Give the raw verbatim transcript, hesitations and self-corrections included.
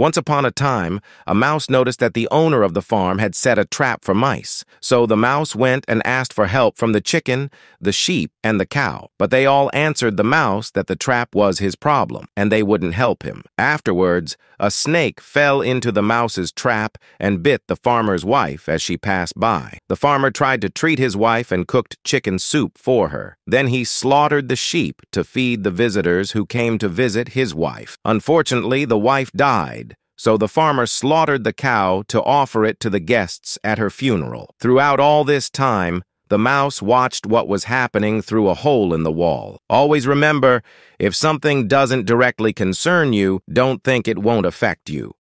Once upon a time, a mouse noticed that the owner of the farm had set a trap for mice, so the mouse went and asked for help from the chicken, the sheep, and the cow. But they all answered the mouse that the trap was his problem, and they wouldn't help him. Afterwards, a snake fell into the mouse's trap and bit the farmer's wife as she passed by. The farmer tried to treat his wife and cooked chicken soup for her. Then he slaughtered the sheep to feed the visitors who came to visit his wife. Unfortunately, the wife died. So the farmer slaughtered the cow to offer it to the guests at her funeral. Throughout all this time, the mouse watched what was happening through a hole in the wall. Always remember, if something doesn't directly concern you, don't think it won't affect you.